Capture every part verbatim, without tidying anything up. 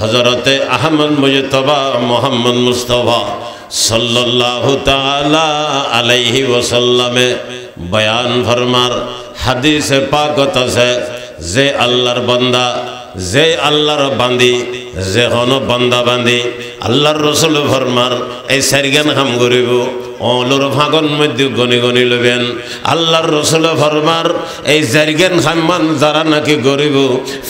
হযরত আহমদ মুজতবা মুহাম্মদ মুস্তাফা সাল্লাল্লাহু তাআলা আলাইহি ওয়াসাল্লামে বয়ান ফরমার হাদিসে পাকত আছে যে আল্লাহর বান্দা যে আল্লাহর বান্দি যে হন বান্দা বান্দি আল্লাহর রসুল ফরমার এই সারিগান হাম করিব ওলোর ভাগন মধ্যে গনি গনি লবেন। আল্লাহর রসুল ফরমার এই জারিগান হাম্মান যারা নাকি গরিব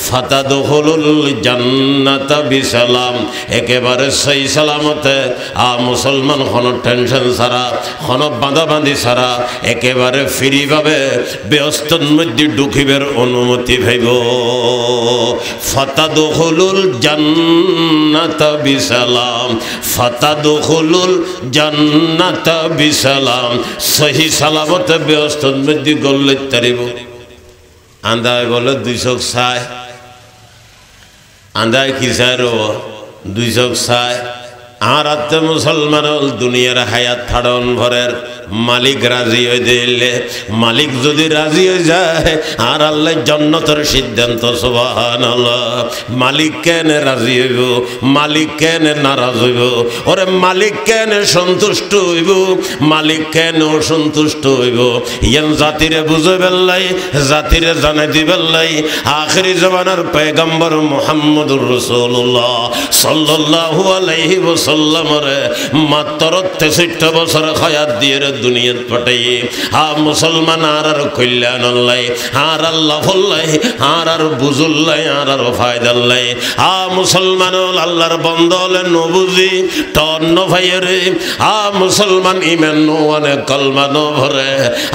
ফাতাদখুলুল জান্নাতা বিসালাম একেবারে সেই সালামতে আ মুসলমান হন টেনশন ছাড়া হন বাঁধা বাঁধি ছাড়া একেবারে ফ্রিভাবে ব্যস্তর মধ্যে ঢুকিবের অনুমতি ভাইব। ফাতাদখুলুল জান্নাতা বিসালাম ফাতাদখুলুল জান্নাতা বিসালাম সহি সালামত ব্যস্ত মধ্যে গল্লে তারিব। আন্দায় বলে দুই চোখ চায়, আন্দায় কি চায় রব দুই চোখ চায়। আর আত্মে মুসলমান দুনিয়ার হায়াত থাড়ন ভরের মালিক রাজি হয়ে দিলে, মালিক যদি রাজি হয়ে যায় আর আল্লাহ জান্নাতের সিদ্ধান্ত। সুবহানাল্লাহ, মালিক কেন রাজি হইব, মালিক কেন নারাজ হইব, ওরে মালিক কেন সন্তুষ্ট হইব, মালিক কেন অসন্তুষ্ট হইব। ইয়ান জাতিরে বুঝাইবার লাই, জাতিরে জানাই দিবার লাই আখিরি জমানার পয়গম্বর মুহাম্মদুর রাসূলুল্লাহ সাল্লাল্লাহু আলাইহি ওয়াসাল্লামরে মাত্র তেষট্টি বছর হায়াত দিয়ে দুনিয়াত পাঠাইয়ে হা মুসলমান আর আর কল্যাণ আল্লাহ আর আল্লাহ ফল্লাই আর আর বুজুল্লাই আর আর ফায়দাল্লাই। হা মুসলমান আল্লাহর বন্ধ হলে নবুজি তন্ন ভাইয়েরে হা মুসলমান ইমান নোয়ানে কলমা ন ভরে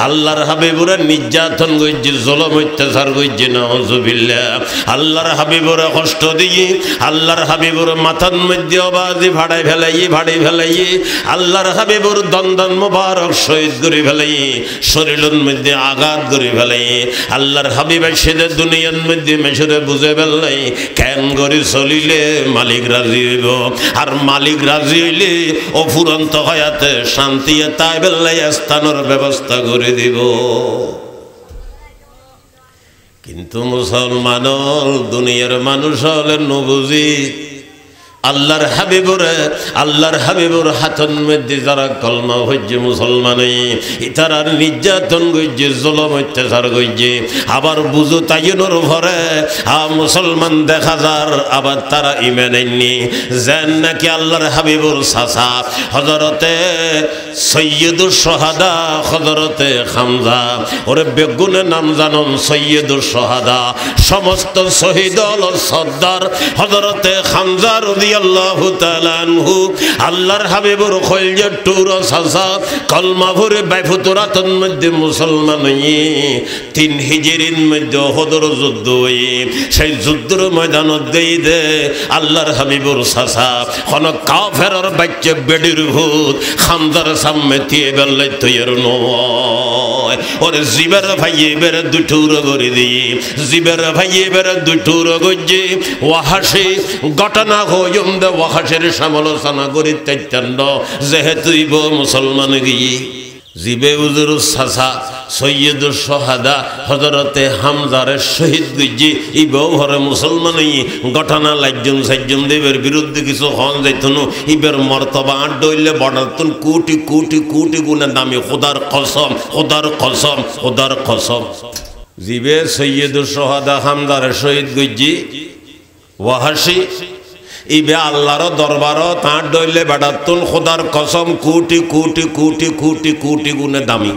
আল্লাহর হাবিবুরে নির্যাতন গজ্জি জলম অত্যাচার গজ্জি নাউজুবিল্লাহ। আল্লাহর হাবিবুরে কষ্ট দিয়ে আল্লাহর হাবিবুর মাথার মধ্যে অবাধি ভাড়াই ফেলাইয়ে ভাড়াই ফেলাইয়ে আল্লাহর হাবিবুর দন্দন মোবার শহীদ করে ফেলাই শরীরের মধ্যে আঘাত করে ফেলাই আল্লাহর হাবিবের সেদে দুনিয়ার মধ্যে মেশরে বুঝে ফেললাই কেন করে চলিলে মালিক রাজি হইব। আর মালিক রাজি হইলে অফুরন্ত হয়াতে শান্তি তাই বেল্লাই স্থানের ব্যবস্থা করে দিব। কিন্তু মুসলমান দুনিয়ার মানুষ হলে নবুজি আল্লাহর হাবিবরে আল্লাহর হাবিবর হাতন মধ্যে যারা কলমা হইছে মুসলমানে ইতারার নির্যাতন গইছে জুলম অত্যাচার গইছে আবার বুঝো তাইনোর ভরে আ মুসলমান দেখা যার আবার তারা ইমান আননি যেন নাকি আল্লাহর হাবিবর চাচা হযরতে সৈয়দুস শুহাদা হযরতে হামজা ওরে বেগুনে নাম জানন সৈয়দুস শুহাদা সমস্ত শহীদল সর্দার হযরতে হামজা আল্লাহু তাআলা আনহু আল্লাহর হাবিবুর খলজের টুর সাসা কলমা ভরে বাইফুতুরাতন মধ্যে মুসলমান হই তিন হিজরির মধ্যে হদর যুদ্ধ হই সেই যুদ্ধের ময়দান দেই দে আল্লাহর হাবিবুর সাসা কোন কাফেরর বাচ্চা বেডির ভূত খামদার সামনে তিয়ে বেল্লে তৈর নয় ওরে জিবের ভাইয়ে বের দুটুর গরি দি জিবের ভাইয়ে বের দুটুর গজ্জি ওয়াহাসি ঘটনা হই ওয়াহাসের সমালোচনা করি তৈতন্য যেহেতু ইব মুসলমান গিয়ে জিবে উজুর সাসা সৈয়দুস শুহাদা হযরতে হামজারে শহীদ গজি ইব ঘরে মুসলমানই ঘটনা লাইজন সাইজন দেবের বিরুদ্ধে কিছু হন যাইতনু ইবের মর্তবা আড্ডইলে বড়তুন কোটি কোটি কোটি গুণে দামি খোদার কসম খোদার কসম খোদার কসম জিবে সৈয়দুস শুহাদা হামজারে শহীদ গজি ওয়াহাসি ইবে আল্লাহর দরবার তাঁর ডইলে বেড়াতুন খোদার কসম কোটি কোটি কোটি কোটি কোটি গুণে দামি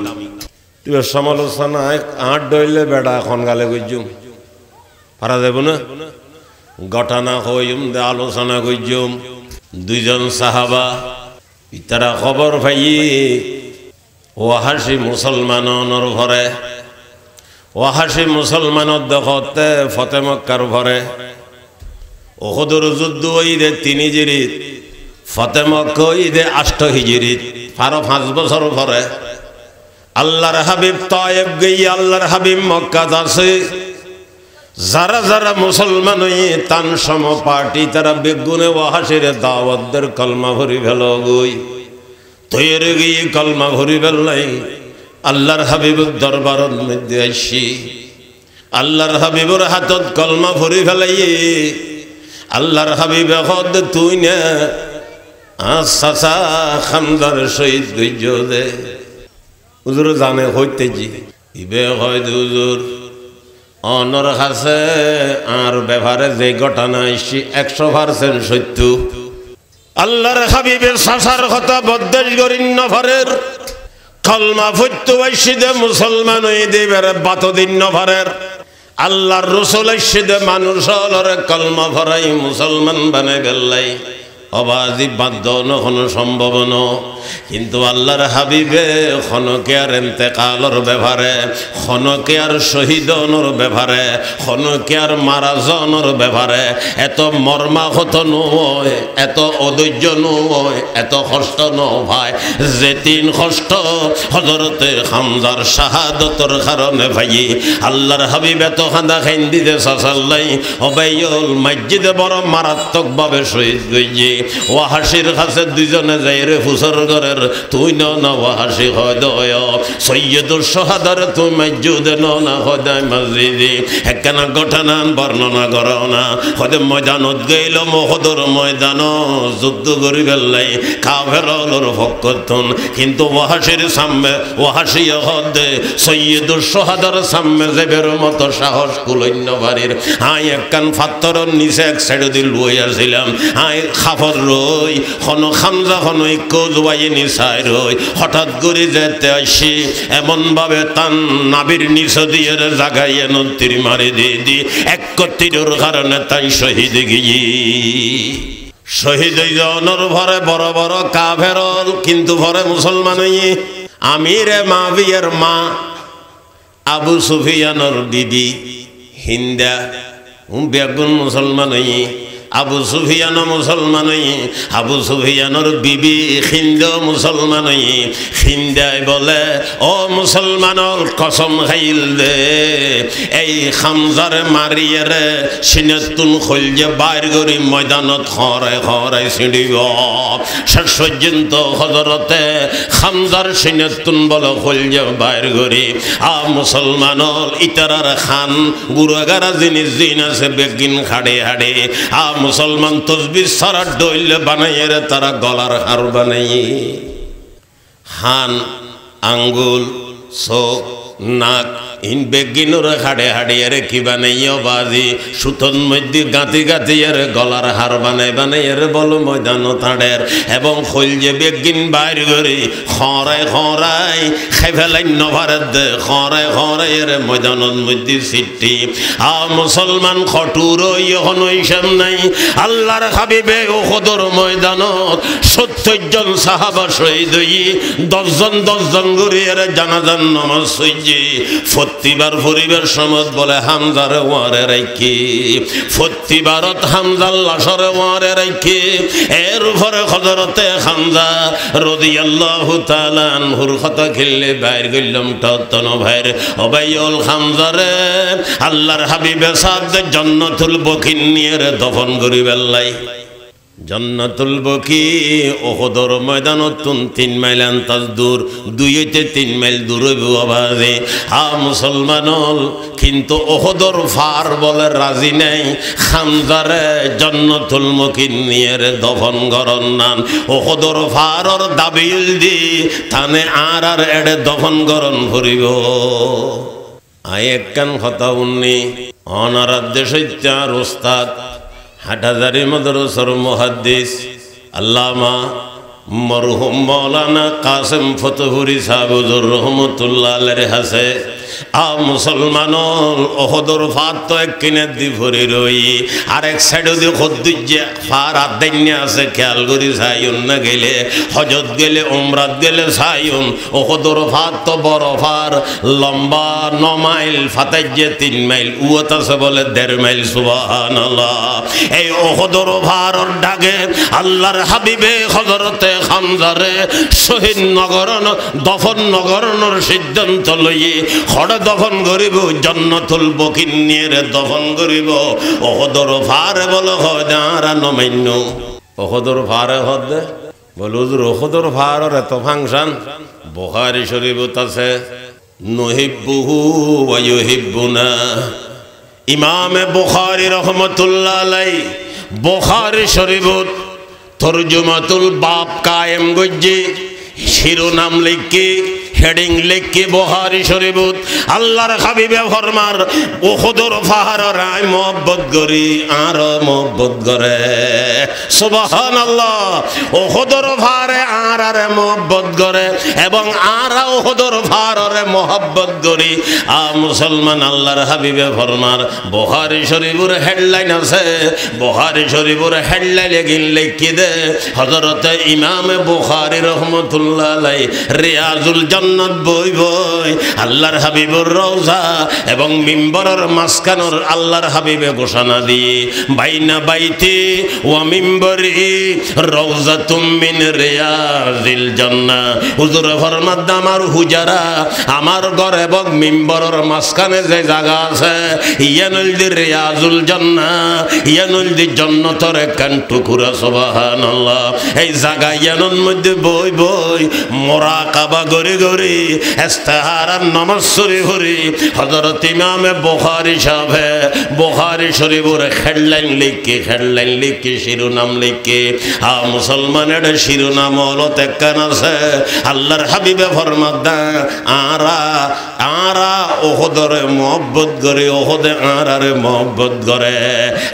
ইবের সমালোচনায় আঁট ডইলে বেড়া এখন গালে গজুম পারা যাব না ঘটনা হইম দে আলোচনা গজুম দুইজন সাহাবা ইতারা খবর ভাই ওয়াহাসি মুসলমানর ঘরে ওয়াহাসি মুসলমানর দেখতে ফতেমক্কার ঘরে ওহদর যুদ্ধ ঈদে তিন হিজরিত ফতেমক্কা ঈদে আষ্ট হিজরিত আরো পাঁচ বছর পরে আল্লাহর হাবিব তায়েব গিয়ে আল্লাহর হাবিব মক্কা যাচ্ছে যারা যারা মুসলমান হয়ে তান সম পার্টি তারা বেগুনে ওয়াহাসির দাওয়াতদের কলমা ভরি ফেল গই তৈরি গিয়ে কলমা ভরি ফেললাই আল্লাহর হাবিবের দরবারের মধ্যে আসি আল্লাহর হাবিবের হাতত কলমা ভরি ফেলাই আল্লাহর হাবিবে হদ তুই না আসা খামদার শহীদ ধৈর্য দে। হুজুর জানে হইতে জি ইবে হয় হুজুর অনর হাসে আর ব্যবহারে যে ঘটনা সে একশো পার্সেন্ট সত্য। আল্লাহর হাবিবের শাসার কথা বদদেশ গরিণ্য ভরের কলমা ফুটতু ঐশিদে মুসলমান দেবের বাতদিন্য ভরের আল্লাহর রসুল ঐশিদে মানুষ কলমা ভরাই মুসলমান বানে গেল্লাই অবাধি বাধ্য কোনো সম্ভব ন। কিন্তু আল্লাহর হাবিবে খনকে আর এন্তেকালর ব্যবহারে খনকে আর শহীদনর ব্যবহারে খনকে আর মারাজনর ব্যবহারে এত মর্মাহত নয়, এত অধৈর্য নয়, এত কষ্ট নয়। যে তিন কষ্ট হজরতে হামজার শাহাদতর কারণে ভাই আল্লাহর হাবিব এত খাঁদা খাইন দিতে সাসাল্লাই অবাইল মসজিদে বড় মারাত্মকভাবে শহীদ হয়েছে। ওয়াহাসির কাছে দুইজনে যাই রে ফুসর গরের তুই নাসি হৃদয় সৈয়দুর সহাদার তুই মজুদে না হৃদয় মসজিদি একখানা ঘটনা বর্ণনা করো না। হদে ময়দানত গেল মহদর ময়দান যুদ্ধ করি বেল্লাই কাভেরলর ভক্তন কিন্তু ওয়াহাসির সামনে ওয়াহাসি হদে সৈয়দুর সহাদার সামনে জেবের মতো সাহস কুলন্য বাড়ির আই একখান ফাত্তর নিচে এক সাইড দিল বইয়াছিলাম আই খাফর রই হন খামজা হনৈক্য জোয়াই নিশায় রই হঠাৎ করে যেতে আসি এমনভাবে তান নাবির নিচ দিয়ে জাগাই নন্ত্রী মারি দিয়ে দি এক তীরের কারণে তাই শহীদ গিয়ে শহীদ জনের ভরে বড় বড় কাভেরল কিন্তু ভরে মুসলমানই আমিরে মাবিয়ের মা আবু সুফিয়ানর বিবি হিন্দা বেগুন মুসলমানই আবু সুফিয়ান মুসলমান আবু সুফিয়ানোর বিবি হিন্দ মুসলমান হিন্দাই বলে ও মুসলমানর কসম খাইল দে এই খামজারে মারিয়ারে সিনেতুন খোল যে বাইর গরি ময়দানত খরায় খরায় ছিঁড়িব। শেষ পর্যন্ত হজরতে খামজার সিনেতুন বল খোল যে বাইর গরি আ মুসলমানর ইতারার খান গুরুগারা জিনিস জিন আছে বেগিন খাড়ে হাড়ে আ মুসলমান তসবির সারা ডইলে বানাইয়ে তারা গলার হার বানাইয়ে হান আঙ্গুল চোখ নাক ইন বেগিনুর হাড়ে হাড়িয়ে রে কি বানাইও বাজি সুতন মধ্যে গাঁতি গাঁতিয়ে রে গলার হার বানাই বানাইয়ে রে বলো ময়দান তাঁড়ের এবং খৈল যে বেগিন বাইর করে খরায় খরায় খাই ফেলাই নভারের দে খরায় খরাই রে ময়দানের মধ্যে সিটি আ মুসলমান খটুর ইহন হিসাব নাই। আল্লাহর হাবিবে ওহদর ময়দানত সত্তর জন সাহাবা শহীদ হয়ে দশজন দশজন গড়িয়ে রে জানাজান নমাজ হইজি ফতিবার পরিবার সমত বলে হামজারে ওয়ারে রাখি ফতিবারত হামজার লাশরে ওয়ারে রাখি এর উপরে হযরতে হামজা রাদিয়াল্লাহু তাআলা আনহুর কথা খেললে বাইর গেলাম ততন ভাইর ওবাইল হামজারে আল্লাহর হাবিবে সাদ জান্নাতুল বকিন নিয়ে দফন করিবেলাই জান্নাতুল বকি ওহদর ময়দানত তিন মাইল আন্তাজ দূর দুই হইতে তিন মাইল দূরে বাজে আ মুসলমানল কিন্তু ওহদর ফার বলে রাজি নেই খামজারে জান্নাতুল মুকিন নিয়ে দফন গরন নান ওহদর ফারর দাবিল দি থানে আর আর এড়ে দফন গরন করিব আয় একখান কথা উন্নি অনারার দেশ আর ওস্তাদ হাটহাজারী মাদ্রাসার মুহাদ্দিস আল্লামা মরহুম মাওলানা কাসেম ফতেপুরী সাহেব রহমতুল্লাহ আলাইহি হাসে আ মুসলমান ওহদর ফার তো এক কিনে দি ভরি রই আর এক সাইডে দি খদ্দুজ্জা ফার আদান্য আছে খেয়াল করি সাইন না গেলে হজত গেলে উমরাত গেলে সাইন ওহদর ফার তো বড় ফার লম্বা ন মাইল ফাতাইজে তিন মাইল উত আছে বলে দেড় মাইল সুবহানাল্লাহ। এই ওহদর ফার ডাকে আল্লাহর হাবিবে হযরতে হামজারে শহীদ নগরন দফন নগরনর সিদ্ধান্ত লইয়ে হড়ে দফন করিব জান্নাতুল বকিন নিয়ে দফন করিব ওহদর ফারে বলো হদারা নমান্য ওহদর ফারে হদে বলো হুজুর ওহদর ফারর এত ফাংশন বুখারী শরীফত আছে নুহিব্বুহু ওয়া ইউহিব্বুনা ইমাম বুখারী রহমাতুল্লাহ আলাইহি বুখারী শরীফের তরজমাতুল বাব কায়েম গজ্জি শিরোনাম লিখে হেডিং লিখে বুখারী শরীফের আল্লাহর হাবিবে ফরমার উহুদের পাহাড়ের আই মহব্বত করি আর মহব্বত করে সুবহানাল্লাহ। উহুদের পাহাড়ে আর আর মহব্বত করে এবং আর উহুদের পাহাড়ে মহব্বত করি আ মুসলমান। আল্লাহর হাবিবে ফরমার বুখারী শরীফের হেডলাইন আছে, বুখারী শরীফের হেডলাইন লিখে দে হযরত ইমাম বুখারী রাহমাতুল্লাহ আলাইহি রিয়াজুল জান্নাত বই বই আল্লাহর হাবিবুর রওজা এবং মিম্বরের মাসকানোর আল্লাহর হাবিবে ঘোষণা দিয়ে বাইনা বাইতি ওয়া মিম্বরি রওজাতুম মিন রিয়াজিল জান্নাহ। হুজুর ফরমান আমার হুজারা আমার ঘর এবং মিম্বরের মাসকানে যে জায়গা আছে ইয়ানুল দি রিয়াজুল জান্নাহ, ইয়ানুল দি জান্নাতের কান টুকুরা সুবহানাল্লাহ। এই জায়গা ইয়ানুর মধ্যে বই বই মুরাকাবা করে করে ইস্তিহারার নামাজ শরী হরি হযরত ইমাম বুখারী সাহেব বুখারী শরীফের হেডলাইন লিখে হেডলাইন লিখে শিরোনাম লিখে আ মুসলমানের শিরোনাম হলো তেকান আছে আল্লাহর হাবিবে ফরমাদা আরা আরা ওহদরে মহব্বত করে ওহদে আরারে মহব্বত করে।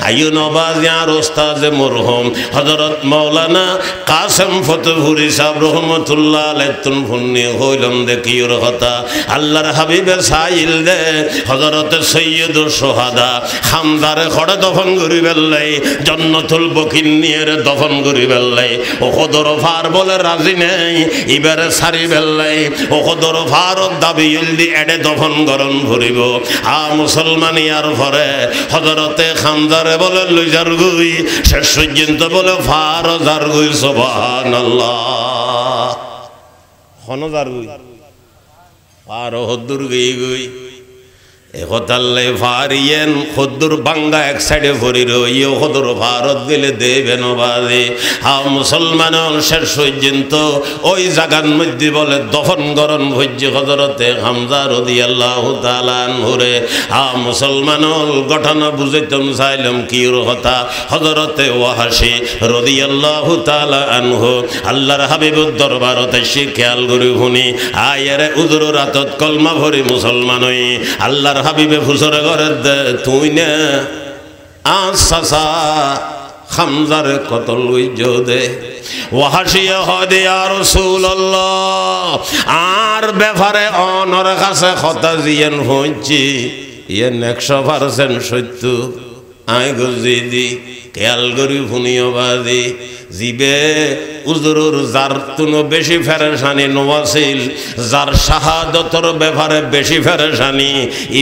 আইয়ুন বাজিয়ার ওস্তাদ মরহুম হযরত মাওলানা কাসেম ফতেপুরী সাহেব রহমাতুল্লাহ আলাইহিতুন ফুন্নি হইলাম দেখিওর কথা আল্লাহর হাবিবে সাইল দে হযরত সৈয়দুল সুহাদা হামদারে খড়ে দফন করি বেল্লাই জান্নাতুল বকিন নিয়ের দফন করি বেল্লাই ওহদর ফার বলে রাজি নেই এবারে সারি বেল্লাই ওহদর ফার দাবি ইলদি এডে দফন গরণ ভরিব আ মুসলমান। ইয়ার পরে হযরতে হামদারে বলে লইজার গুই শেষ পর্যন্ত বলে ফার জার গুই সুবহানাল্লাহ। মুসলমানল ঘটনা বুঝাইতাম চাইলাম কি কথা হযরতে ওয়াহাশী রাদিয়াল্লাহু তাআলা আনহু আল্লাহর হাবিবুর দরবারতে সে খেয়াল করে শুনি আয়ারে উজুর রাতত কলমা ভরি মুসলমান হই আল্লাহর হাবিবে ফুসরে ঘরে দে তুই না আসা হামজার কতল দে ওয়াহাশিয়া হদে ইয়া রাসূলুল্লাহ আর ব্যাপারে অনর কাছে কথা জিয়েন হইছি ইয়ে একশো পার্সেন্ট সত্য আয় গজি দি খেয়াল করি শুনিও বাজি জীবে উজরুর যার তুনো বেশি ফেরেশানি নোয়াসিল যার শাহাদতর ব্যাপারে বেশি ফেরেশানি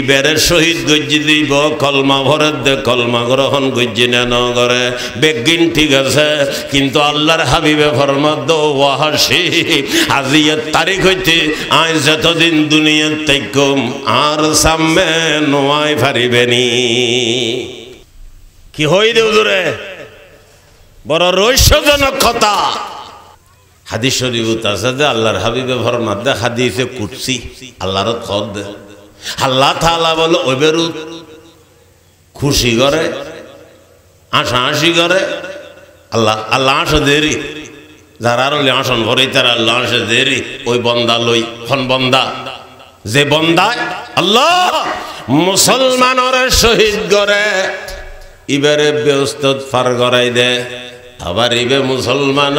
ইবেরে শহীদ গজ্জি দিব কলমা ভরে দে কলমা গ্রহণ গজ্জি না নগরে বেগিন ঠিক আছে কিন্তু আল্লাহর হাবিবে ফরমাদ ওয়াহাশী আজিয়ার তারিখ হইতে আজ যতদিন দুনিয়ার তাইকুম আর সামনে নোয়াই ফারিবেনি কি হই দে উজুরে বড় রহস্যজনক কথা হাদিস শরীফত আছে যে আল্লাহর হাবিবে ফরমান দে হাদিসে কুদসি আল্লাহর খদ আল্লাহ তাআলা বলে ওইবেরু খুশি করে আশা আশি করে আল্লাহ আল্লাহ আশা দেরি যারা আরলে আসন ভরে তারা আল্লাহ আশা দেরি ওই বন্দা লই ফন বন্দা যে বন্দায় আল্লাহ মুসলমানরে শহীদ করে ইবারে ব্যস্ত ফার গড়াই দে আবার ইবে মুসলমান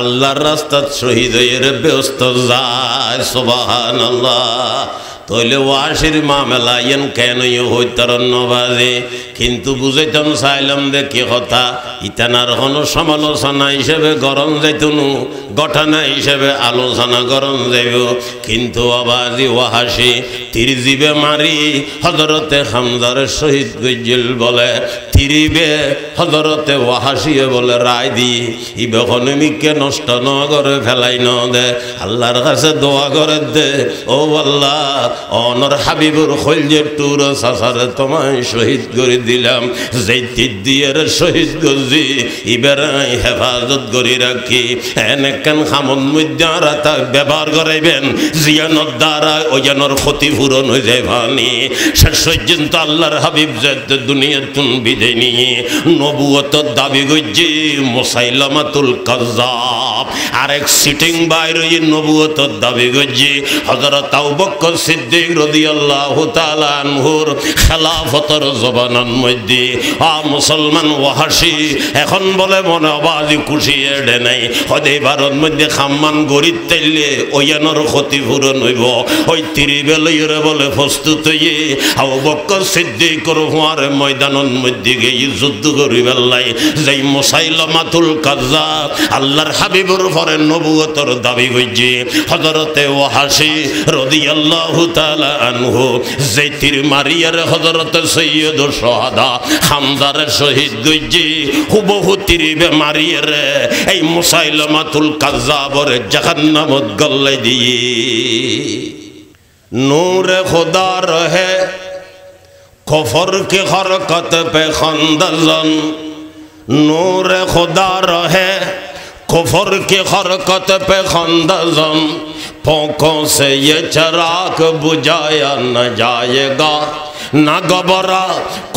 আল্লাহর রাস্তাত শহীদ হইরে ব্যস্ত যায় সুবহানাল্লাহ। তৈলে ওয়াশির মামলা ইয়েন কেন হইতারণ্যবাজে কিন্তু বুঝাইতাম চাইলাম দেখি কথা ইতানার হন সমালোচনা হিসেবে গরম যাইতনু ঘটনা হিসেবে আলোচনা গরম যাইব কিন্তু আবাজি ওয়াহাশী তিরজিবে মারি হযরতে হামজার শহীদ গজ্জিল বলে তিরিবে হযরতে ওয়াহাশিয়ে বলে রায় দি ইবে হনমিকে নষ্ট ন করে ফেলাই ন দে আল্লাহর কাছে দোয়া করে দে ও আল্লাহ অনর হাবিবুর হইলের টুর সাসার তোমায় শহীদ করে দিলাম, যেই তিদ্দিয়ার শহীদ গজি ইবেরাই হেফাজত করে রাখি। এনেকান হামন মুদ্যারা তা ব্যবহার করাইবেন জিয়ানোর দ্বারা ওজানোর ক্ষতিপূরণ হয়ে যায় ভানি। শেষ পর্যন্ত আল্লাহর হাবিব যে দুনিয়ার তুন বিদায় নিয়ে নবুয়ত দাবি গজি মুসাইলামাতুল কাজ্জাব, আরেক সিটিং বাইরে নবুয়ত দাবি গজি হযরত আবু বকর সিদ্দিক রাদিয়াল্লাহু তাআলা আনহুর খেলাফতের জবানার মধ্যে আ মুসলমান ওয়াহাশি এখন বলে মনোবাজি খুশি এড়ে নাই হদে ভারত মধ্যে খাম্মান গরিব তেলে ওয়ানোর ক্ষতিপূরণ হইব। ওই তিরিবেলইরে বলে প্রস্তুত হইয়ে আবু বকর সিদ্দিকর হুয়ার ময়দানের মধ্যে গিয়ে যুদ্ধ করিবার লাই যেই মুসাইলামাতুল কাজ্জাব আল্লাহর হাবিবুর পরে নবুয়তের দাবি হইছে হযরতে ওয়াহাশি রাদিয়াল্লাহু তাআলা আনহু যেই তীর মারিয়ার হযরতে সৈয়দ শাহাদা হামজার শহীদ গইছে হুবহু তীরে মারিয়ার এই মুসাইলামাতুল কাজ্জাবের জাহান্নামত গল্লাই দিয়ে। নূরে খোদা রহে কফর কি হরকত পে খন্দজন, নূরে খোদা রহে কফর কি হরকত পে খন্দজন, পোঁখোं से ये चिराग बुझाया न जाएगा, ना गबरा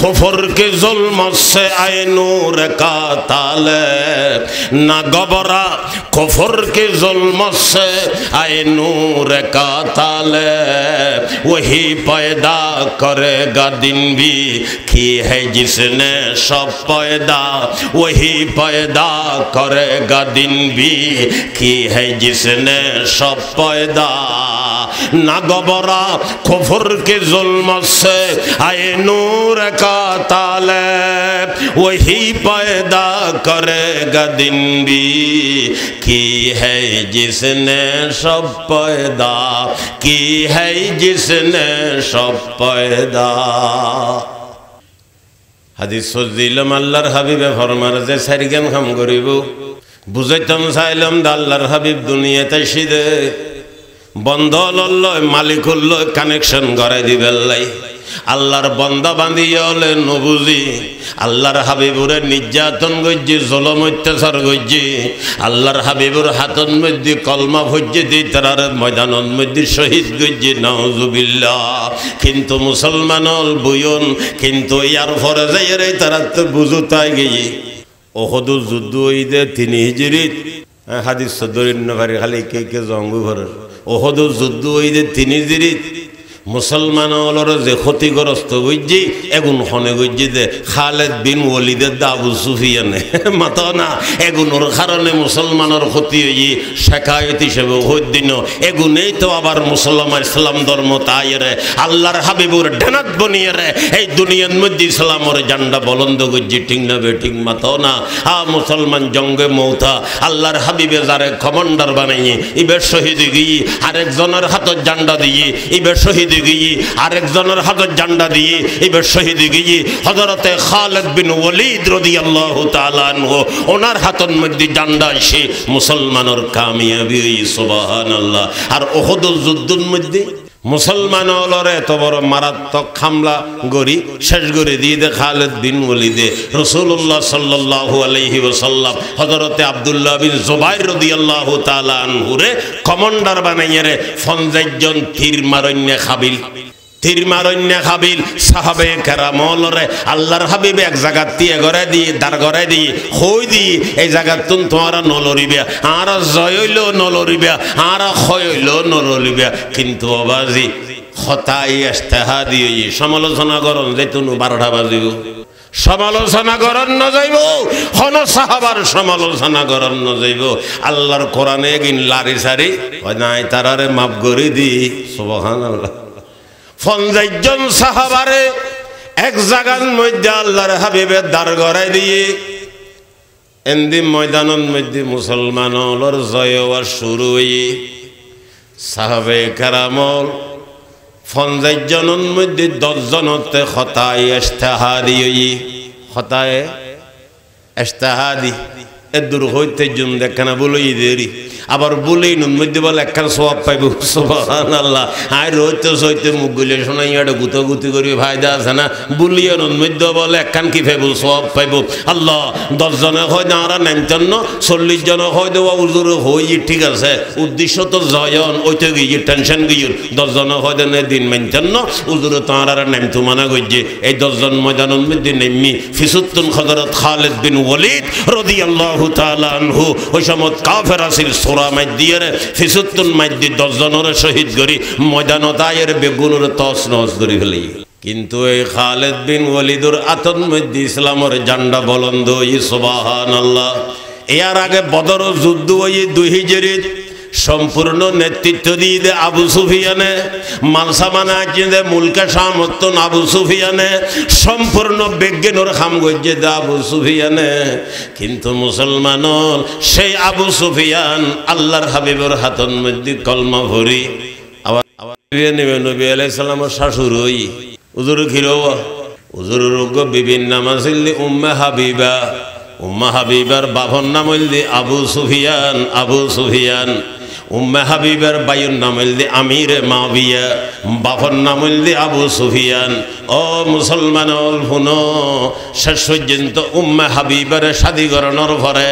कुफर के जुल्म से आए नूर का ताले, ना गबरा कुफर के जुल्म से आए नूर का ताले, वही पैदा करेगा दिन भी की है जिसने सब पैदा, वही पैदा करेगा दिन भी की है जिसने सब पैदा, ना गबरा कुफर के जुल्म से आए नूर का तालब, वही पैदा करेगा दिन भी की है जिसने सब पैदा, की है जिसने सब पैदा। হাদিস দিলাম আল্লাহর হাবিবে ফরমার যে সারিগান খাম করিব বুঝাইতাম চাইলাম দা আল্লাহর হাবিব দুনিয়াতে সিদে বন্ধ লল্লয় মালিক লয় কানেকশন গড়াই দিবেন লাই আল্লাহর বন্দা বাঁধিয়ে হলে নবুজি আল্লাহর হাবিবুরে নির্যাতন গজ্জি জলম অত্যাচার গজ্জি আল্লাহর হাবিবুর হাতন মধ্যে কলমা ভজ্জি দিয়ে তার ময়দানন মধ্যে শহীদ গজ্জি নাউজুবিল্লাহ। কিন্তু মুসলমান বুয়ন কিন্তু ইয়ার ফরে যাই রে তারা তো বুঝু তাই গিয়ে ওহদু যুদ্ধ ঈদে তিনি হিজরিত হাদিস দরিন্নভারি খালি কে কে জঙ্গু ঘরের ওহদু যুদ্ধ ঈদে তিনি হিজরিত মুসলমান যে ক্ষতিগ্রস্ত গজ্জি এগুন হনে গজ্জি দে খালেদ বিন ওলিদের দাবু সুফিয়ানে মাতা না এগুনোর কারণে মুসলমানের ক্ষতি হয়ে শেখায়ত হিসেবে হইদিন এগুনেই তো আবার মুসলমান ইসলাম ধর্ম তাইরে আল্লাহর হাবিবুর ঢেনাত বনিয়ে রে এই দুনিয়ার মধ্যে ইসলামর জান্ডা বলন্দ গজ্জি ঠিক না বে ঠিক মাতা না আ মুসলমান জঙ্গে মৌথা আল্লাহর হাবিবে যারে কমান্ডার বানাইয়ে ইবের শহীদ গিয়ে আরেকজনের হাতত জান্ডা দিয়ে ইবের শহীদ গিয়ে আরেকজনের হাজার জান্ডা দিয়ে এবার শহীদ গিয়ে হযরতে খালিদ বিন ওয়ালিদ রাদিয়াল্লাহু তাআলা আনহু ওনার হাতের মধ্যে জান্ডা এসে মুসলমানের কামিয়াবি সুবহানাল্লাহ। আর ওহদ যুদ্ধের মধ্যে মুসলমান অলরে এত বড় মারাত্মক হামলা গড়ি শেষ করে দিয়ে দে খালিদ বিন ওয়ালিদে রাসূলুল্লাহ সাল্লাল্লাহু আলাইহি ওয়াসাল্লাম হযরতে আব্দুল্লাহ বিন জুবাইর রাদিয়াল্লাহু তাআলা আনহুরে কমান্ডার বানাইয়ে রে পঞ্চাশ জন তীর মারন্য খাবিল তীর মারন্য খাবিল সাহাবে কেরাম অলরে আল্লাহর হাবিব এক জায়গা দিয়ে গড়ে দিয়ে দাঁড় গড়াই দিয়ে হই দিয়ে এই জায়গা তুন তোমারা নলরিবে আর জয় হইল নলরিবে আর ক্ষয় হইল নলরিবে। কিন্তু অবাজি হতাই ইস্তেহা দিয়ে সমালোচনা করন যে তুনু বারোটা বাজিব সমালোচনা করার না যাইব হন সাহাবার সমালোচনা করার না যাইব আল্লাহর কোরআনে গিন লারি সারি নাই তারারে মাফ করে দি সুবহানাল্লাহ। পঞ্চাশ জন সাহাবারে এক জায়গার মধ্যে আল্লাহর হাবিবে দাঁড় গড়াই দিয়ে এন্দি ময়দানের মধ্যে মুসলমানর জয় হওয়া শুরু হয়ে সাহাবে কারামল পঞ্চাশ জনের মধ্যে দশজনতে হতায় ইস্তেহাদি হতায় ইস্তেহাদি এদুর হইতে জুন দেখানা বলেই দেরি আবার বলেই নুন মধ্যে বলে একখান সবাব পাইব। সুবহানাল্লাহ। আর হইতে সইতে মুখ গুলিয়ে শোনাই এটা গুতো গুতি করি ফায়দা আছে না, বলিয়ে নুন মধ্যে বলে একখান কি পাইব সবাব পাইব। আল্লাহ দশজনে হয় দাঁড়া নামতান্ন চল্লিশ জনে হয় দেওয়া উজুর হই ঠিক আছে, উদ্দেশ্য তো জয়ন ওইতে গিয়ে টেনশন গিয়ে দশজনে হয় দেন দিন মানতান্ন উজুর তাঁরা নামতো মানা গিয়ে এই দশজন ময়দানুন মধ্যে নেমনি ফিসুত্তুন হযরত খালিদ বিন ওয়ালিদ রাদিয়াল্লাহু কিন্তু এই খালিদ বিন ওয়ালিদের আতন মধ্যে ইসলামের ঝান্ডা বলন্দ। সুবহানাল্লাহ। এর আগে বদর যুদ্ধ ওই দুই হিজরির সম্পূর্ণ নেতৃত্ব দিয়ে আবু সুফিয়ানে মানসামানা যে মুলকা সামর্থন আবু সুফিয়ানে সম্পূর্ণ বিজ্ঞানের খাম গজ্জে দে আবু সুফিয়ানে। কিন্তু মুসলমানর সেই আবু সুফিয়ান আল্লাহর হাবিবর হাতন মধ্যে কলমা ভরি আবার আবার নেবে নবী আলাইহিস সালামের শাশুড়ি হুজুর ঘিরো হুজুর রোগ বিভিন্ন নাম আসিল উম্মে হাবিবা, উম্মে হাবিবার বাবার নাম হইল আবু সুফিয়ান, আবু সুফিয়ান। উম্মে হাবিবার বাইয়ের নাম হইল আমির মাবিয়া, বাবার নাম হইল আবু সুফিয়ান। ও মুসলমান শুনো, শেষ পর্যন্ত উম্মে হাবিবার স্বাধীকরণের পরে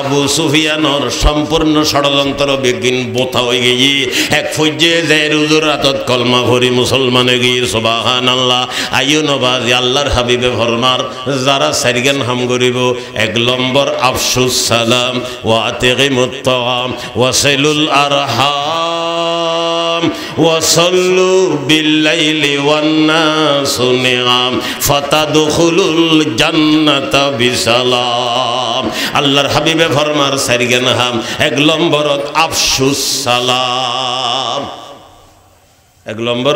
আবু সুফিয়ানোর সম্পূর্ণ ষড়যন্ত্র বিঘ্ন বোথা হয়ে গিয়ে এক পর্যায়ে যায় রুজুর আতত কলমা ভরি মুসলমানে গিয়ে। সুবহানাল্লাহ। আইও নবাজ আল্লাহর হাবিবে ফরমার যারা সারিগান হাম করিব এক নম্বর আফসুস সালাম ওয়াতিকিমুত তাআম ওয়াসাইলুল আরহাম ওয়াসাল্লু বিল্লাইলি ওয়ান্নাসু নিআম ফাতাদখুলুল জান্নাতা বিসালাম। আল্লাহর হাবিবে ফরমার সারিগান হাম এক নম্বর আফসুস সালাম, এক নম্বর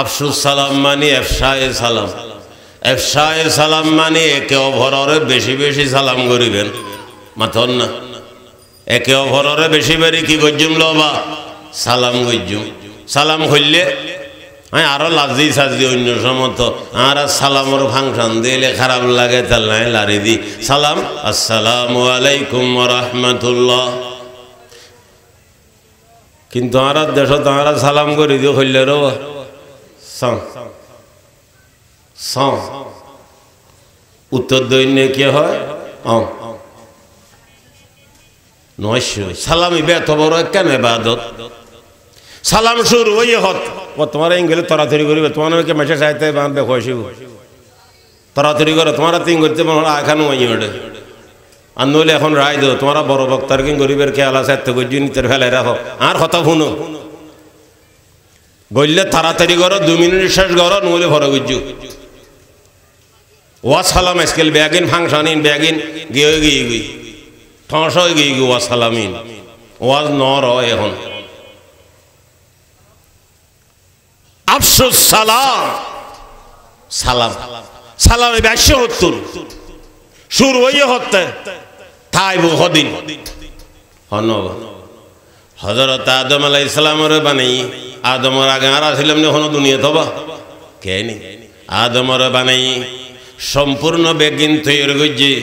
আফসুস সালাম মানে এফশায়ে সালাম। এফশায়ে সালাম মানে একে অপরের বেশি বেশি সালাম করিবেন, মাথন না একে অপরের বেশি বেশি কি করজুম লবা সালাম করজুম। সালাম করলে হ্যাঁ আরও লাজি সাজি অন্য সমত আর সালামর ফাংশন দিলে খারাপ লাগে তার নাই লারি দি সালাম আসসালামু আলাইকুম ওয়া রাহমাতুল্লাহ। কিন্তু আর দেশ তাঁরা সালাম করি দিয়ে করলে রো উত্তর দৈন্যে কে হয় নয়শই সালামি ব্যত বড় কেন এবাদত। সালাম শুরু ওই হত তোমার ইংগলে তরাতরি করিবে তোমার মেসে চাইতে বাঁধবে হয়েছিল তরাতরি করে তোমার তিন করতে এখন ওই ওটে আর নইলে এখন রায় দো তোমারা বড় বক্তার কিং গরিবের খেয়াল আছে এত গজ্জি নিতের ফেলায় রাখো আর কথা শুনো বললে তাড়াতাড়ি করো দু মিনিট শেষ করো নইলে ভরো গজ্জু ওয়া সালাম আজকাল ব্যাগিন ফাংশানিন ব্যাগিন গিয়ে গিয়ে গিয়ে ঠস হয়ে গিয়ে গিয়ে ওয়া সালামিন ওয়াজ ন রয় এখন আফসুস সালাম সালাম সালাম ব্যাস্য হত্তুর শুরু হইয়ে হত্যা তাইব হদিন হন হযরত আদম আলাইহিস সালামের বানাই আদমর আগে আর আসিলাম না হন দুনিয়া থবা কে নি আদমর বানাই সম্পূর্ণ বেগিন তৈরি গজি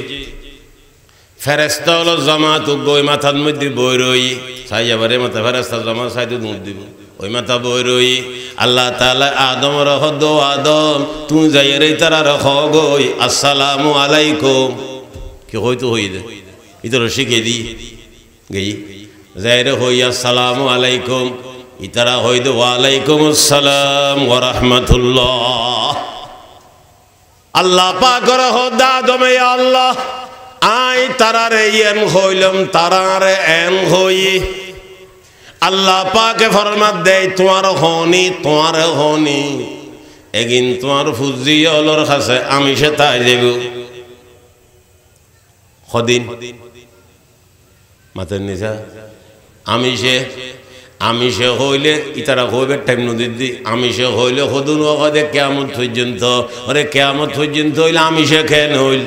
ফেরেশতা হলো জামাত ওই মাথার মধ্যে বই রই সাই আবারে মাথা ফেরেশতা জামাত সাইতে দুধ দিব ওই মাথা বই রই আল্লাহ তাআলা আদম রহ দো আদম তুই যাই রে তারা রহ গই আসসালামু আলাইকুম কি হইতো হই দে ইতর শিখিয়ে দি গেই যাই রে হই আসসালামু আলাইকুম ইতারা হইদ ওয়ালাইকুম আসসালাম ওয়া রাহমাতুল্লাহ। আল্লাহ পাক রহ দাদমে আল্লাহ আই তারারে এম হইলাম তারারে এম হই আল্লাহ পাকে ফরমাত দেয় তোমার হনি তোমার হনি এগিন তোমার ফুজি অলর কাছে আমি সে তাই দেব হদিন মাতের নিশা আমি সে আমি সে হইলে ইতারা হইবে টাইম নদীর দি আমি সে হইলে হদুন ওখানে কেমন পর্যন্ত ওরে কেমন পর্যন্ত হইলে আমি সে খেন হইল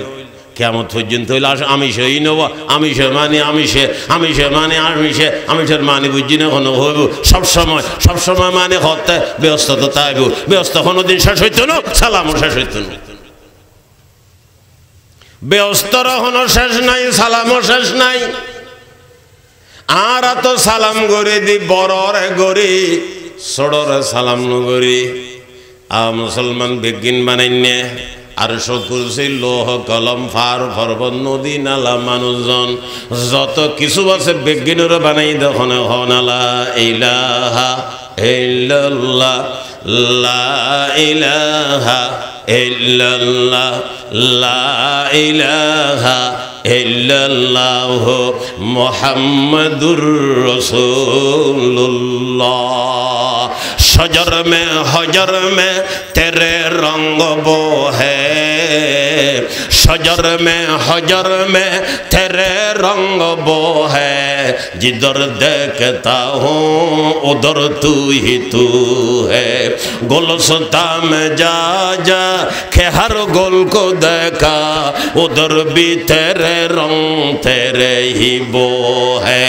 কেমন পর্যন্ত হইলে আস আমি সেই নেব আমি সে মানে আমি সে আমি সে মানে আমি সে আমি সে মানে বুঝি না কোনো হইব সবসময় সবসময় মানে হত্যা ব্যস্ত তো তাইব ব্যস্ত কোনো দিন শেষ হইত না সালামও শেষ হইত না ব্যস্তর হন শেষ নাই, সালামও শেষ নাই। আর তো সালাম গড়ে দি বড়রে গড়ে সড়রে সালাম নগরি আ মুসলমান বিজ্ঞান বানাইনে। আর সকল সেই লোহ কলম ফার ফরবন নদী নালা মানুষজন যত কিছু আছে বিজ্ঞানেরও বানাই দেখুন হনালা ইলাহা ইল্লাল্লাহ লা ইলাহা ইল্লাল্লাহ লা ইলাহা ইল্লাল্লাহ মুহাম্মাদুর রাসূলুল্লাহ। সজর মে হজর মে তেরে রঙ বো হে, সজর মে হজর মে তেরে রঙ বো হে, জিদর দেখতা হুঁ উদর তু হি তু হে। গুলস্তা মে যা যা কে হর গুল কো দেখা, উদর ভি তেরে রঙ তেরে হি বো হে।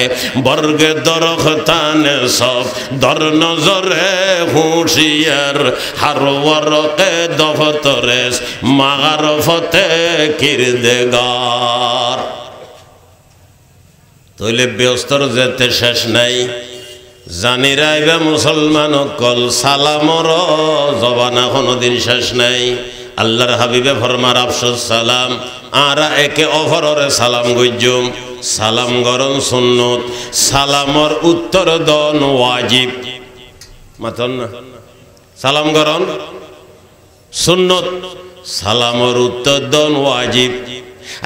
বর্গ দরখতা নে সব দর নজর হে হুঁশিয়ার, হর ওয়ারকে দফতরেস মারফতে কিরদেগার। তইলে ব্যস্তর যেতে শেষ নাই, জানিরাই বা মুসলমান কল সালামর জবানা কোনোদিন শেষ নাই। আল্লাহর হাবিবে ফরমার আফসুস সালাম, আরা একে অপররে সালাম গজ্জুম। সালাম গরম সুন্নত, সালামর উত্তর দন ওয়াজিব। মাতন না সালাম গরম সুন্নত, সালামর উত্তর দন ওয়াজিব।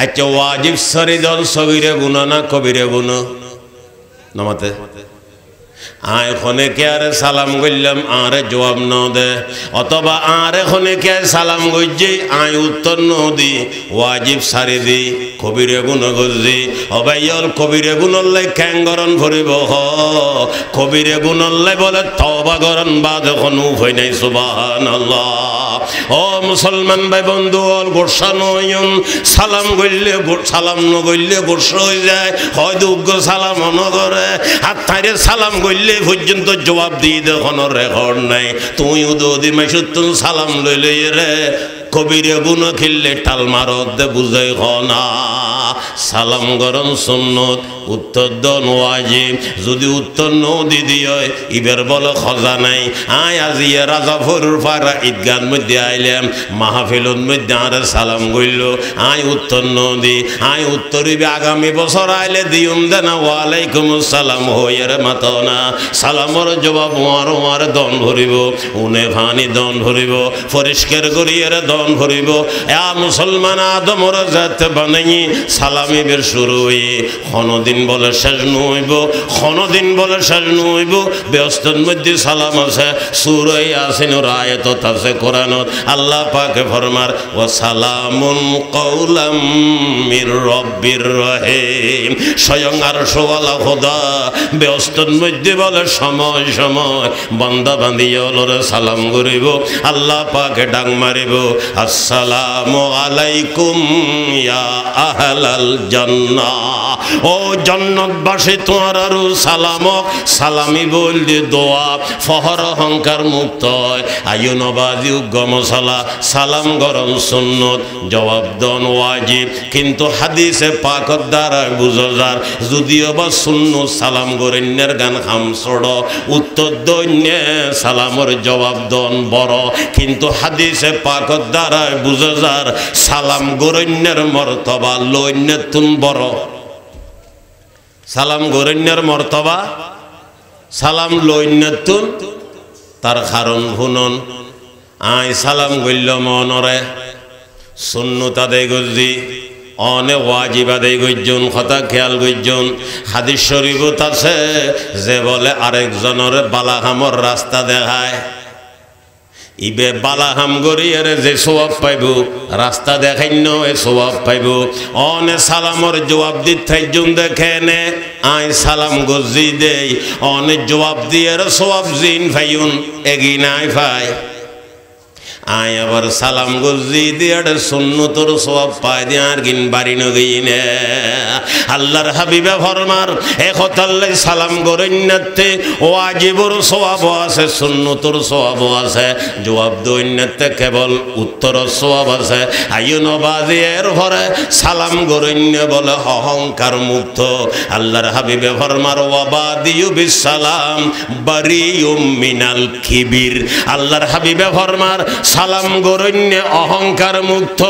আচ্ছা ওয়াজিব সরি দল সগিরে গুণা না কবিরে গুণ নমাতে আয় খনেকে আরে সালাম করলাম আরে জবাব ন দে, অথবা আরে খনেকে সালাম গজ্জি আয় উত্তর ন দি, ওয়াজিব সারি দি কবিরে গুণ গজ্জি। অবাইল কবিরে গুণল্লাই খ্যাংগরণ ভরিব হ, কবিরে গুণল্লাই বলে তবা গরণ বা যখন উভয় নাই সুবহানাল্লাহ। ও মুসলমান ভাই বন্ধু অল গোসা নয়ন, সালাম গইলে সালাম ন গইলে গোসা হয়ে যায়, হয় দুগ্গ সালাম অনগরে হাত থাইরে সালাম গইলে পর্যন্ত জবাব দিয়ে দেখনো রেকর্ড নাই। তুই উদি মাইসুর তুমি সালাম লইলে রে কবিরে গুণ খিললে টাল মারত দে বুঝাই হনা। সালাম গরম সুন্নত, উত্তর দন ওয়াজিব। যদি উত্তর ন দিদি হয় ইবের বলে খজা নাই। আয় আজিয়ে রাজা ফরুর পাড়া ঈদগার মধ্যে আইলাম মাহফিলুর মধ্যে আরে সালাম গইল আয় উত্তর ন দি, আয় উত্তরিবে আগামী বছর আইলে দিউম দে না ওয়ালাইকুম সালাম হইয়ের মাতো না। সালামর জবাব মারো মারে দন ভরিব, উনে ভানি দন ভরিব, পরিষ্কার করিয়েরে দন ভরিব। এ মুসলমান আদমর জাত বানাই সালামিবের শুরু হয়ে কোনোদিন বলে শেষ নইব, কোনোদিন বলে শেষ নইব। ব্যস্তর মধ্যে সালাম আছে, সূরা ইয়াসিন আয়াত আছে কোরআনত। আল্লাহ পাকে ফরমার ওয়া সালামুন কওলাম মির রব্বির রহিম। স্বয়ং আরশওয়ালা খোদা ব্যস্তর মধ্যে বলে সময় সময় বান্দা বান্দিয়া লরে সালাম করিব। আল্লাহ পাকে ডাক মারিব আসসালামু আলাইকুম ইয়া আহলাল জান্নাহ। ও জন্নতবাসী তোমার সালামক সালামি বললে দোয়া ফহর অহংকার মুক্ত হয়। আয়ুনবাজি গমসালা সালাম গরম সুন্নত, জবাব দন ওয়াজিব। কিন্তু হাদিসে পাকত দ্বারা বুঝো যার যদিও বা শূন্য সালাম গরেণ্যের গান খাম সড় উত্তর দৈন্যে সালামর জবাব দন বড়। কিন্তু হাদিসে পাকত দ্বারা বুঝো যার সালাম গরেণ্যের মর্তবা লৈন্যের তুন বড়। সালাম গরেণ্যের মর্তবা সালাম লইন্যতুন, তার কারণ শুনন। আয় সালাম গল্য মনরে সুন্নত আদায় গজি, অনে ওয়াজিব আদায় গজন কথা খেয়াল গজন। হাদিস শরীফত আছে যে বলে আরেকজনরে বালাহামর রাস্তা দেখায়, ইবে বালাহাম গরিয়ারে যে স্বভাব পাইব রাস্তা দেখাই ন এ স্বভাব পাইব। অনে সালামর জবাব দিতেজন দেখে নে আয় সালাম গজি দেই, অনে জবাব দিয়ে সবাব জিন ফাইন এগি নাই ফাই। আয় আবার সালাম গজি দিয়ার সুন্নতর সওয়াব পায় দিয়ার গিন বাড়ি নদিনে আল্লাহর হাবিবে ফরমার একতাল্লাই সালাম গরিন্নাতে ওয়াজিবর সওয়াব আছে সুন্নতর সওয়াব আছে জবাব দইন্নাতে কেবল উত্তর সওয়াব আছে আইন বাজে এর পরে সালাম গরিন্ন বলে অহংকার মুক্ত আল্লাহর হাবিবে ফরমার ওয়াবাদিউ বিসালাম বারিউম মিনাল কিবির আল্লাহর হাবিবে ফরমার সালাম গরণ্যে অহংকার মুক্ত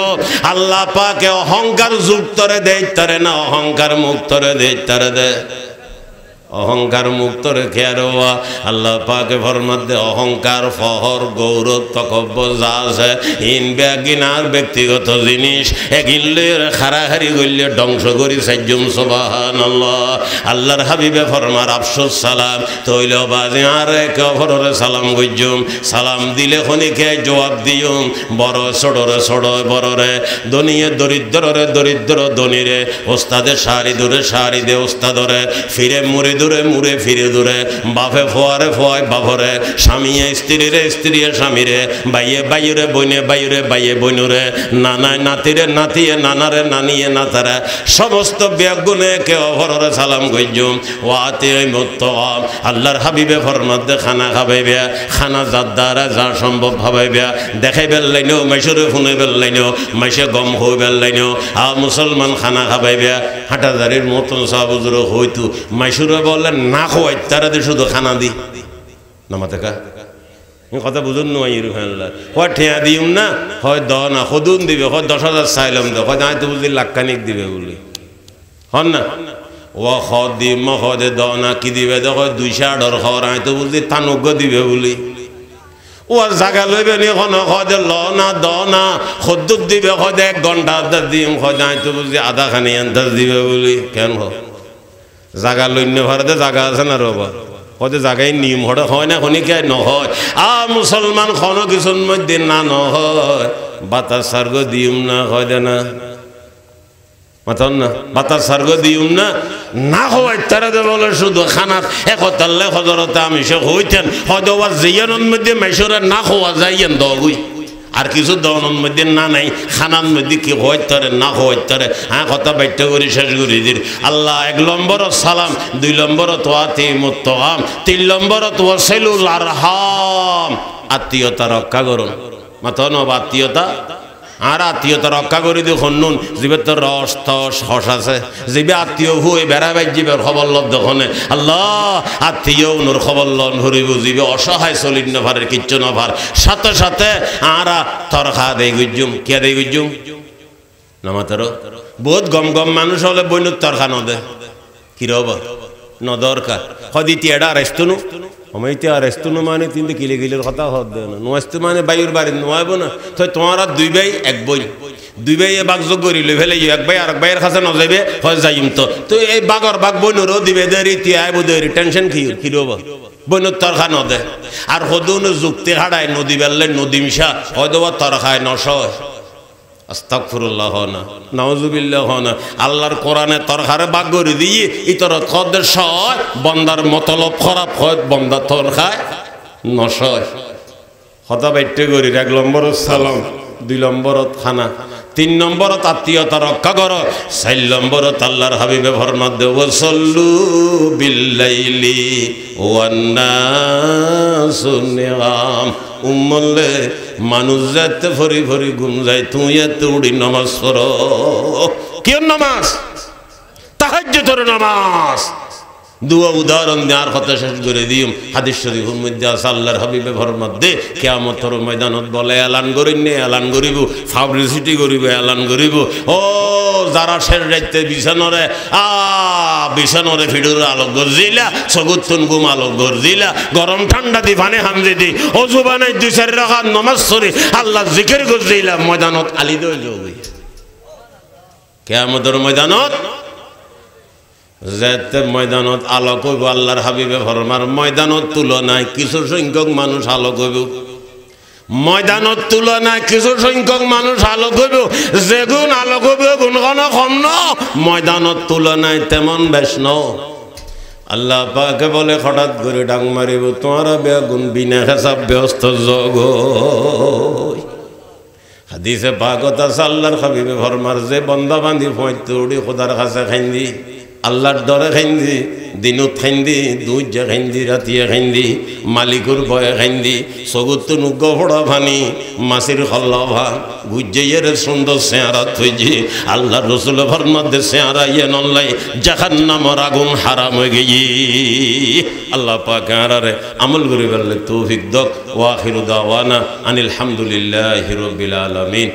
আল্লাহ পাকে অহংকার যুক্তরে দেয় তারে না অহংকার মুক্তরে দেয় তারে দে অহংকার মুক্তরে খেয়ার হওয়া আল্লাহ পাকে ফরমাতে অহংকার ফহর গৌরব তকব্য যা আছে ইন ব্যাগিনার ব্যক্তিগত জিনিস এগিল্লে হারাহারি করলে ধ্বংস করি সাইজুম সুবহানাল্লাহ আল্লাহর হাবিবে ফরমার আফসুস সালাম তৈল বাজে আর একে অপরের সালাম গজ্জুম সালাম দিলে খনিকে জবাব দিয়ুম বড় ছোটরে ছোট বড়রে ধনিয়ে দরিদ্ররে দরিদ্র ধনিরে ওস্তাদে সারি দূরে সারি দে ওস্তাদরে ফিরে মুড়ে দূরে মুড়ে ফিরে দূরে বাফে ফোয়ারে ফোয়ায় বাফরে স্বামীয়ে স্ত্রীরে স্ত্রীয়ে স্বামীরে বাইয়ে বাইরে বইনে বাইরে বাইয়ে বইনুরে নানায় নাতিরে নাতিয়ে নানারে নানিয়ে নাতারে সমস্ত ব্যাগুনে কে অভরে সালাম গইজুম ওয়াতে মত আল্লাহর হাবিবে ফরমাতে খানা খাবাইবে খানা যার দ্বারা যা সম্ভব ভাবাইবে দেখাইবেল লাইনেও মাইসুরে শুনেবেল লাইনেও মাইসে গম হইবেল লাইনেও আ মুসলমান খানা খাবাইবে হাঁটাজারির মতন সাহাবুজুর হইতু মাইসুর বললেন না খোয়াই তারা দিয়ে শুধু খানা দি নামাতে কা কথা বুঝুন নয় হয় ঠেয়া দিম না হয় দ না সদুন দিবে হয় দশ হাজার চাইলাম দে হয় তো বুঝলি লাক্ষানিক দিবে বলি হন না ও খ দিম হদে দ না কি দিবে দে হয় দুইশো আড়র খর আয় তো বুঝলি তানুজ্ঞ দিবে বলি ও জায়গা লইবে নি এখন হদে ল না দ না সদ্যুত দিবে হয়তো এক ঘন্টা আড্ডা দিম হয় আয় তো বুঝলি আধা খানি আন্দাজ দিবে বলি কেন হ জাগা লন্য ভারতে জাগা আছে না রবা হতে জাগাই নিয়ম হঠাৎ হয় না খনিকে নহয় আ মুসলমান খনো কিছুর মধ্যে না নহয় বাতাস স্বর্গ দিয়ম না হয় না মাতন না বাতাস স্বর্গ দিয়ম না না হয় তারা বলে শুধু খানাত একতাল্লে হজরতে আমি সে হইতেন হয়তো আবার জিয়ানোর মধ্যে মেসরে না খোয়া যাইয়েন দগুই আর কিছু দনের মধ্যে না নাই খানার মধ্যে কি হয় তারে না হয় তারে হ্যাঁ কথা বাধ্য করি শেষ করি দিন আল্লাহ এক নম্বর সালাম দুই নম্বর তো আতি মোত্তাম তিন নম্বর তো ওয়াসিলুল আরহাম আত্মীয়তা রক্ষা করুন মাতন আত্মীয়তা আর আত্মীয়তা রক্ষা করি দিয়ে শুনুন জীবে তো রস তস হস আছে জীবে আত্মীয় হয়ে বেড়াবে জীবের খবর লব দখনে আল্লাহ আত্মীয় উনোর খবর লন হরিব জীবে অসহায় চলিন নভারের কিচ্ছু নভার সাথে সাথে আর তরখা দেই গুজুম কে দেই গুজুম নমাতারো বহুত গম গম মানুষ হলে বইনুর তরখা নদে কি রব ন দরকার হদি তিয়াডা আর এসতুনু আমি তো আর এস্তুনো মানে তিনটে কিলে কিলের কথা হদ দেয় না নোয়াস্তু মানে বাইর বাড়ি নোয়াবো না তো তোমার আর দুই ভাই এক বই দুই ভাই এ বাঘ যোগ করিল ফেলে এক ভাই আর এক ভাইয়ের কাছে নজাইবে হয় যাইম তো তো এই বাঘর বাঘ বই নরো দিবে দেরি তুই আইব দেরি টেনশন কি কিরব বইনুর তরখা নদে আর হদুন যুক্তি হারায় নদী বেললে নদী মিশা হয়তো বা তরখায় নশয় আস্তাগফিরুল্লাহ না নাউযুবিল্লাহ না আল্লাহর কোরআনে তরখারে বাগ করে দিয়ে ইতর খদের সয় বন্দার মতলব খরাব হয় বন্দা তরখায় নশয় হতা বাইটে করি এক নম্বর সালাম দুই নম্বরত খানা তিন নম্বরত আত্মীয়তা রক্ষা কর চার নম্বরত আল্লাহর হাবিবে ফরমান দে ওয়াসাল্লু বিল্লাইলি ওয়ান নাসু নিয়াম উম্মলে মানুষ যাইতে ভরি ভরি ঘুম যায় তুই এত উড়ি নামাজ পড় কি নামাজ তাহাজ্জুদের নামাজ দুয়া উদাহরণ দেওয়ার কথা শেষ করে দিম হাদিস শরীফের মধ্যে আছে আল্লাহর হাবিবে ফরমান দে কিয়ামতের ময়দানত বলে এলান করিন নে এলান করিব পাবলিসিটি করিব এলান করিব ও যারা শেষ রাইতে বিছানরে আ বিছানরে ভিড়ুর আলো গরজিলা সগুতুন গুম আলো গরজিলা গরম ঠান্ডা দি পানে হামজে দি ও জুবানে দুই চার রাকাত নামাজ পড়ি আল্লাহ জিকির গরজিলা ময়দানত আলি দই যাবে কিয়ামতের ময়দানত যেতে ময়দানত আলো কইব আল্লাহর হাবিবে ফরমার ময়দানত তুলনায় কিছু সংখ্যক মানুষ আলো কইব ময়দানত তুলনায় কিছু সংখ্যক মানুষ আলো কইব যে গুণ আলো কইব গুণগণ কম ন ময়দানত তুলনায় তেমন বেশ ন আল্লাহ পাকে বলে হঠাৎ করে ডাং মারিব তোমারা বেগুন বিনা হিসাব ব্যস্ত জগ হাদিসে পাগত আল্লাহর হাবিবে ফরমার যে বন্দা বান্ধি ফয়তে উড়ি খোদার কাছে খাইন্দি, আল্লাহর দরে খাইন্দি, দিনত খাইন্দি, দুইজা খাইন্দি, রাতিয়ে খাইন্দি, মালিকুর ভয়ে খাইন্দি, সগুত নুগ্গ ফোড়া ভানি, মাসির হল্লাভা গুজের সুন্দর সেঁয়ারা থুইজি। আল্লাহর রসুল ফরমাতে সেঁয়ারা ইয়ে নল্লাই জাহান্নামের আগুন হারাম হয়ে গেছি। আল্লাহ পাক আরারে আমল করে বললে তৌফিক দক। ওয়া আখিরু দাওয়ানা আনিল হামদুলিল্লাহি রাব্বিল আলামিন।